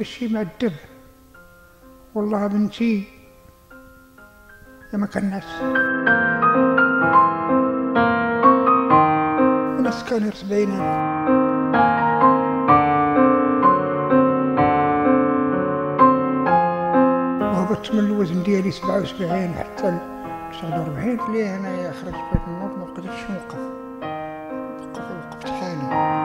بالشي معدب. والله بنتي لما كان من أسكان السبعينات هبطت من الوزن ديالي 77 حتى 49 ليه هنايا خرجت بغيت نوض مقدرتش نوقف، وقفت حالي.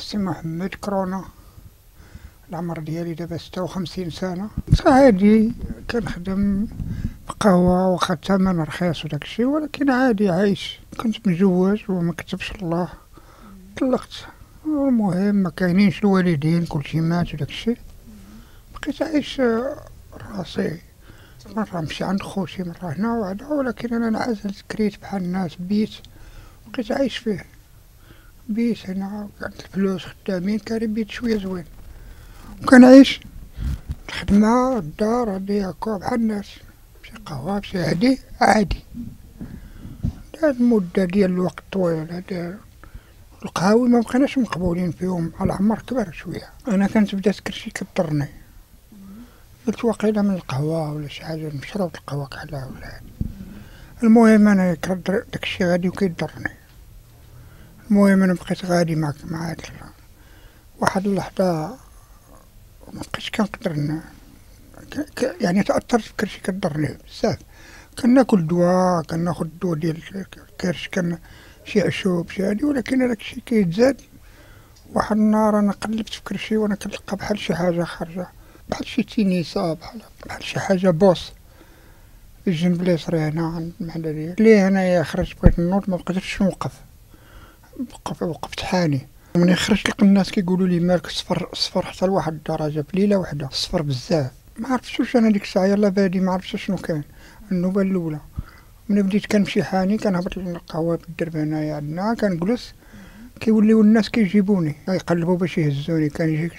سي محمد كورونا، العمر ديالي دابا 56 سنة. عادي كنخدم في قهوة واخا الثمن رخيص وداكشي، ولكن عادي عايش. كنت مزوج وما كتبش الله، طلقت. المهم ما كاينينش الوالدين، كلشي مات وداكشي، بقيت عايش راسي. مرة نمشي عند خوتي، مرة هنا وهدا، ولكن أنا انعزلت، كريت بحال الناس بيت بقيت عايش فيه. بيت هنا عندي الفلوس خدامين، كاري بيت شوية زوين، وكنعيش الخدمة الدار هادي هاكا بحال الناس، شي قهوة شي هادي عادي. هاد المدة ديال الوقت طويل هادي القهاوي مبقيناش مقبولين فيهم، العمر كبر شوية. أنا كانت بدات كلشي كضرني، قلت واقيلا من القهوة ولا شي حاجة، مشروب القهوة كحلها ولا هادي. المهم أنا كرهت داكشي غادي وكيضرني. المهم أنا بقيت غادي مع هاد واحد اللحظة مبقيتش كنقدر، يعني تأثرت في كرشي كضرني بزاف. كناكل دواء، كناخد الدواء ديال الكرش، كان شي عشوب شي هادي، ولكن هداك الشي كيتزاد. واحد النهار أنا قلبت في كرشي وأنا كنلقى بحال شي حاجة خارجة، بحال شي تينيسة، بحال شي حاجة بوص الجنب اليسري هنا عند المحلة ديالي. ليه هنايا خرجت بغيت نوض مبقيتش نوقف، وقفت حالي. ملي خرجت لقيت الناس كيقولوا لي مالك صفر صفر حتى لواحد الدرجه بليله واحده، صفر بزاف. ما عرفتش واش انا ديك الساعه يلا بادي، ما عرفتش شنو كان. النوبه الاولى ملي بديت كنمشي حالي، كنهبط للقهوه بالدرب هنايا عندنا، كنجلس كيوليو الناس كيجيبوني يقلبوا باش يهزوني. كنجي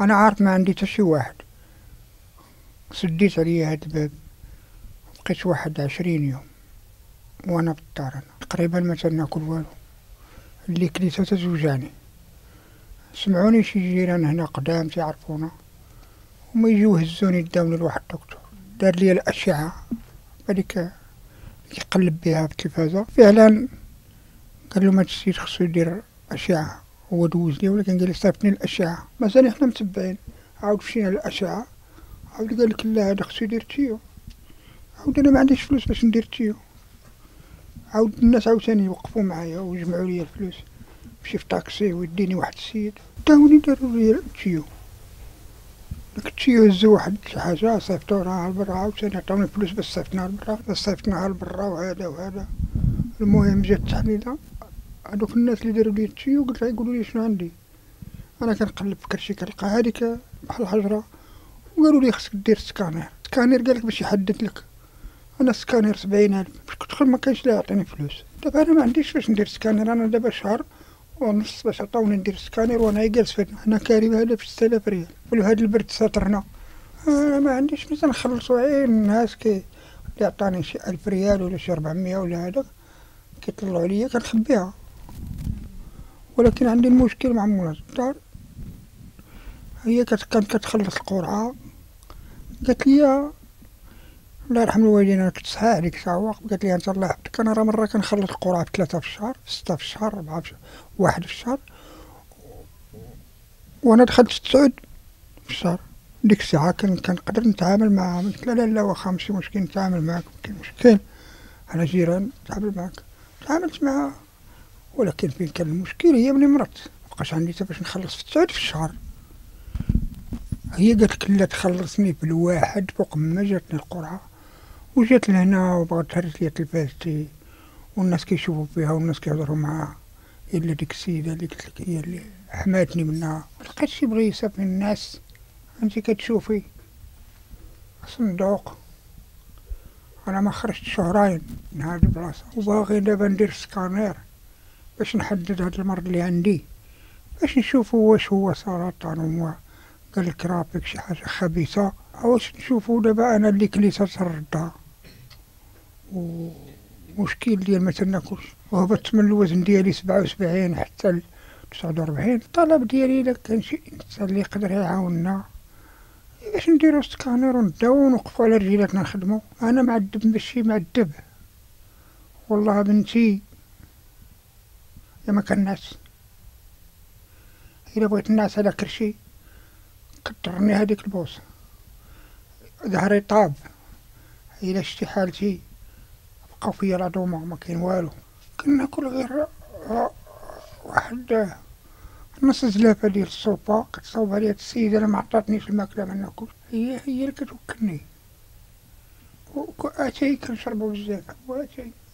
انا عارف ما عندي حتى شي واحد، سديت عليا هاد الباب. بقيت واحد 20 يوم وانا بالدار، انا تقريبا ما تناكل والو، اللي كليتها تتوجعني. سمعوني شي جيران هنا قدام تيعرفونا، هما يجيو هزوني يداوني لواحد الدكتور، دار لي الأشعة هاديك كيقلب بها في التلفازة. فعلا قال لهم هاد السيد خصو يدير أشعة، هو دوز لي، ولكن قال لي صيفطني الأشعة. مازال حنا متبعين، عاود مشينا للأشعة، عاود قال لك لا هذا خصو يدير تيو. عاود أنا ما عنديش فلوس باش ندير تيو. عاود الناس عاوتاني يوقفوا معايا ويجمعوا لي الفلوس، مشي في طاكسي ويديني واحد السيد، داوني داروا لي التيو. داك التيو هزو واحد شي حاجه صيفطوها لبرا، عاوتاني عطاوني الفلوس باش صيفطناها لبرا، وهذا وهذا. المهم جات التحليله، هادوك الناس اللي داروا لي التيو قلت لها يقولوا لي شنو عندي. انا كنقلب في كرشي كنلقى هاديك بحال الحجره، وقالوا لي خصك دير سكانير. سكانير قالك باش يحدد لك. أنا سكانير 70 ألف، باش كتدخل ما كاينش اللي يعطيني فلوس. دابا أنا ما عنديش فاش ندير سكانير، أنا دابا شهر ونص باش عطاوني ندير سكانير، وأنا جالس فين هنا كاري هذا ب 6000 ريال، وهذا البرد ساطرنا. أنا ما عنديش مثلا نخلصو. عين الناس اللي عطاني شي 1000 ريال ولا شي 400 ولا هذا كيطلعو عليا كنخبيها. ولكن عندي المشكل مع مولات الدار، هي كانت كتخلص القرعة، قالت لي الله يرحم الوالدين انا كنت صحيح عليك سواق، قالت لي انت الله يحفظك انا راه مره كنخلص القرعه ب3 في الشهر، ب6 في الشهر، 4 في الشهر، 1 في الشهر، وانا دخلت 9 في الشهر. ديك الساعه كنقدر نتعامل معاهم، قلت لا لا لا واخا ماشي مشكل نتعامل معاك، ماشي مشكل على جيران نتعامل معاك. تعاملت معاها، ولكن فين كان المشكل هي ملي مرضت، مابقاش عندي حتى باش نخلص في 9 في الشهر. هي قالت لك لا تخلصني بالواحد فوق ما جاتني القرعه، وجات لهنا وبغات تهرس ليا تلفازتي والناس كيشوفوا فيها والناس كيهضروا معاها. الا ديك السيده اللي قلت لك هي اللي حماتني منها. ملقيتش يبغي يصافي الناس، انت كتشوفي صندوق. انا ما خرجت شهرين من هاد البلاصه، وباغي دابا ندير سكانير باش نحدد هاد المرض اللي عندي، باش نشوفو واش هو سرطان ولا كالكرابيك شي حاجة خبيثة، واش نشوفو دابا أنا اللي كليتها تردها، ومشكل ديال متناكلش، وهبطت من الوزن ديالي 77 حتى ل 49، الطلب ديالي إلا كان شي إنسان اللي يقدر يعاوننا باش نديرو سكانير ونداو ونوقفو على رجيلاتنا نخدمو، أنا معذب ماشي معذب، والله بنتي يا ما كنعس، إلا بغيت نعس على كرشي كضرني هاديك البوصة، ظهري طاب، إلا شتي حالتي بقاو فيا العظومة مكاين والو، كناكل غير واحد نص زلافة ديال الصوبة كتصاوب عليها السيدة، أنا معطاتنيش الماكلة ما ناكلش، هي اللي كتوكلني، وأتاي كنشربو بزاف وأتاي.